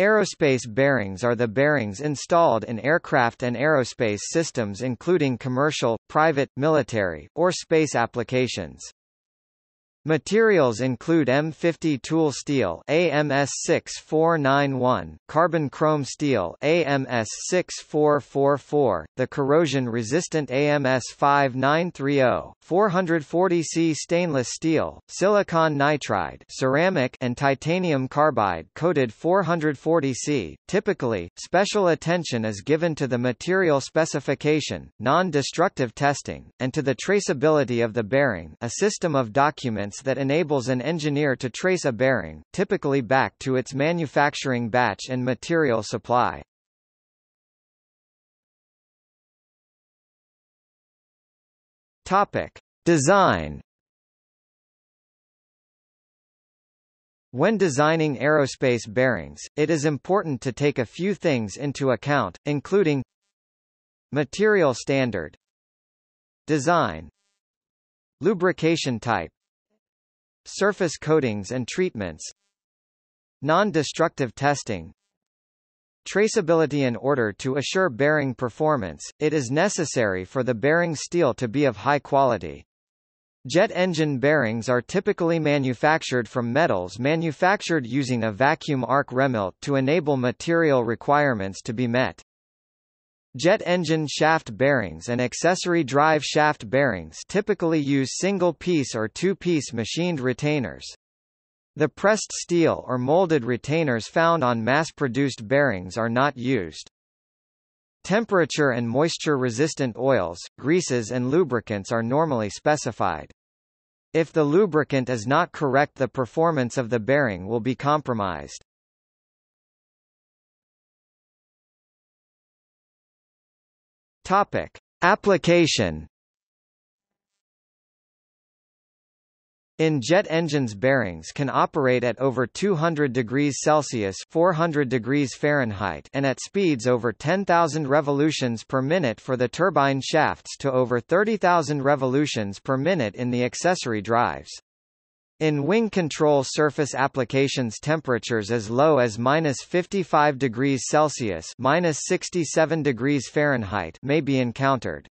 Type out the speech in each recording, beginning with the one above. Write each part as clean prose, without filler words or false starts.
Aerospace bearings are the bearings installed in aircraft and aerospace systems including commercial, private, military, or space applications. Materials include M50 tool steel AMS 6491, carbon chrome steel AMS 6444, the corrosion-resistant AMS 5930, 440 C stainless steel, silicon nitride, ceramic and titanium carbide coated 440 C. Typically, special attention is given to the material specification, non-destructive testing, and to the traceability of the bearing, a system of documents that enables an engineer to trace a bearing, typically back to its manufacturing batch and material supply. Topic: Design. When designing aerospace bearings, it is important to take a few things into account, including material standard, design, lubrication type, surface coatings and treatments, non-destructive testing, traceability. In order to assure bearing performance, it is necessary for the bearing steel to be of high quality. Jet engine bearings are typically manufactured from metals manufactured using a vacuum arc remelt to enable material requirements to be met. Jet engine shaft bearings and accessory drive shaft bearings typically use single-piece or two-piece machined retainers. The pressed steel or molded retainers found on mass-produced bearings are not used. Temperature and moisture-resistant oils, greases and lubricants are normally specified. If the lubricant is not correct, the performance of the bearing will be compromised. Topic: Application. In jet engines, bearings can operate at over 200 degrees Celsius (400 degrees Fahrenheit) and at speeds over 10,000 revolutions per minute for the turbine shafts to over 30,000 revolutions per minute in the accessory drives. In wing control surface applications, temperatures as low as -55 degrees Celsius (-67 degrees Fahrenheit) may be encountered.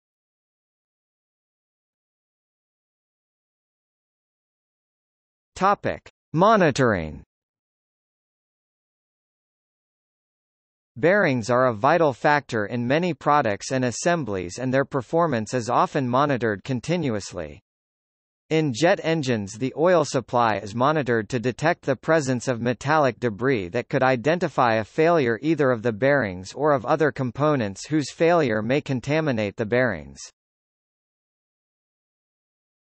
Topic: Monitoring. Bearings are a vital factor in many products and assemblies, and their performance is often monitored continuously. In jet engines, the oil supply is monitored to detect the presence of metallic debris that could identify a failure either of the bearings or of other components whose failure may contaminate the bearings.